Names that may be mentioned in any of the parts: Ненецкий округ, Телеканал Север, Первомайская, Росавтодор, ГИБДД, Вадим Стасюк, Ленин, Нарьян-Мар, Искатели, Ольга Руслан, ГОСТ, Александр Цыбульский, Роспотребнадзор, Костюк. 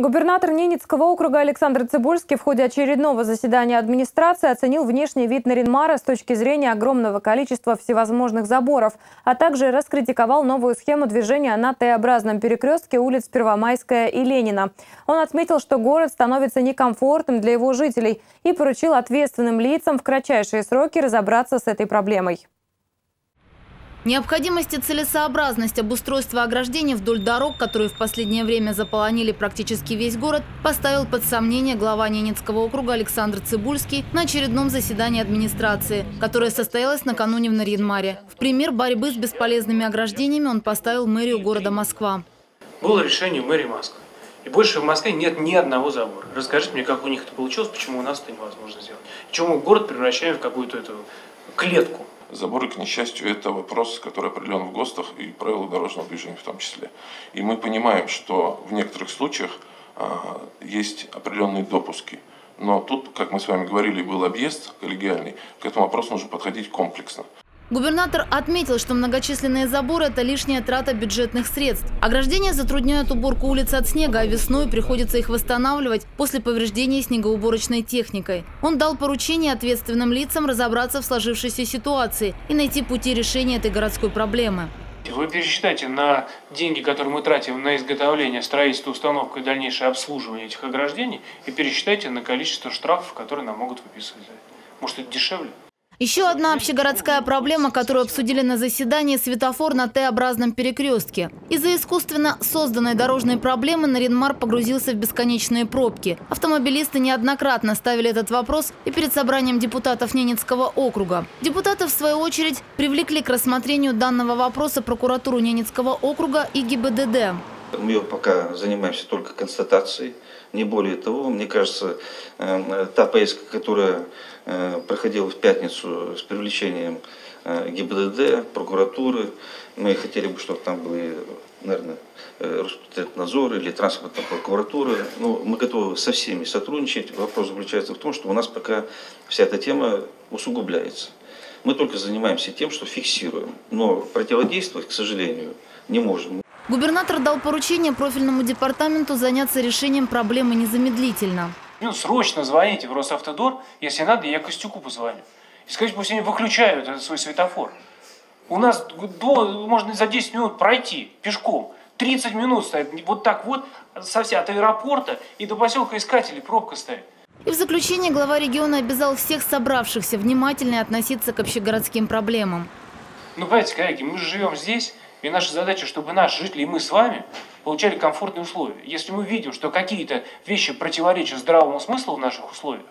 Губернатор Ненецкого округа Александр Цыбульский в ходе очередного заседания администрации оценил внешний вид Нарьян-Мара с точки зрения огромного количества всевозможных заборов, а также раскритиковал новую схему движения на Т-образном перекрестке улиц Первомайская и Ленина. Он отметил, что город становится некомфортным для его жителей и поручил ответственным лицам в кратчайшие сроки разобраться с этой проблемой. Необходимость и целесообразность обустройства ограждений вдоль дорог, которые в последнее время заполонили практически весь город, поставил под сомнение глава Ненецкого округа Александр Цыбульский на очередном заседании администрации, которое состоялось накануне в Нарьян-Маре. В пример борьбы с бесполезными ограждениями он поставил мэрию города Москва. Было решение мэрии Москвы. И больше в Москве нет ни одного забора. Расскажите мне, как у них это получилось, почему у нас это невозможно сделать. Почему мы город превращаем в какую-то эту клетку. Заборы, к несчастью, это вопрос, который определен в ГОСТах и правилах дорожного движения в том числе. И мы понимаем, что в некоторых случаях есть определенные допуски. Но тут, как мы с вами говорили, был объезд коллегиальный, к этому вопросу нужно подходить комплексно. Губернатор отметил, что многочисленные заборы – это лишняя трата бюджетных средств. Ограждения затрудняют уборку улиц от снега, а весной приходится их восстанавливать после повреждений снегоуборочной техникой. Он дал поручение ответственным лицам разобраться в сложившейся ситуации и найти пути решения этой городской проблемы. Вы пересчитайте на деньги, которые мы тратим на изготовление, строительство, установку и дальнейшее обслуживание этих ограждений, и пересчитайте на количество штрафов, которые нам могут выписывать. Может, это дешевле? Еще одна общегородская проблема, которую обсудили на заседании, светофор на Т-образном перекрестке. Из-за искусственно созданной дорожной проблемы Нарьян-Мар погрузился в бесконечные пробки. Автомобилисты неоднократно ставили этот вопрос и перед собранием депутатов Ненецкого округа. Депутаты, в свою очередь, привлекли к рассмотрению данного вопроса прокуратуру Ненецкого округа и ГИБДД. Мы пока занимаемся только констатацией, не более того. Мне кажется, та поездка, которая проходила в пятницу с привлечением ГИБДД, прокуратуры, мы хотели бы, чтобы там были, наверное, Роспотребнадзор или транспортная прокуратура. Но мы готовы со всеми сотрудничать. Вопрос заключается в том, что у нас пока вся эта тема усугубляется. Мы только занимаемся тем, что фиксируем, но противодействовать, к сожалению, не можем. Губернатор дал поручение профильному департаменту заняться решением проблемы незамедлительно. Ну, срочно звоните в Росавтодор, если надо, я Костюку позвоню. И скажите, пусть они выключают этот свой светофор. У нас можно за 10 минут пройти пешком. 30 минут стоит вот так вот, совсем от аэропорта и до поселка Искатели пробка стоит. И в заключение глава региона обязал всех собравшихся внимательно относиться к общегородским проблемам. Ну, понимаете, коллеги, мы же живем здесь. И наша задача, чтобы наши жители и мы с вами получали комфортные условия. Если мы видим, что какие-то вещи противоречат здравому смыслу в наших условиях,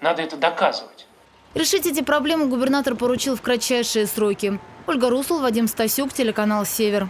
надо это доказывать. Решить эти проблемы губернатор поручил в кратчайшие сроки. Ольга Руслан, Вадим Стасюк, телеканал «Север».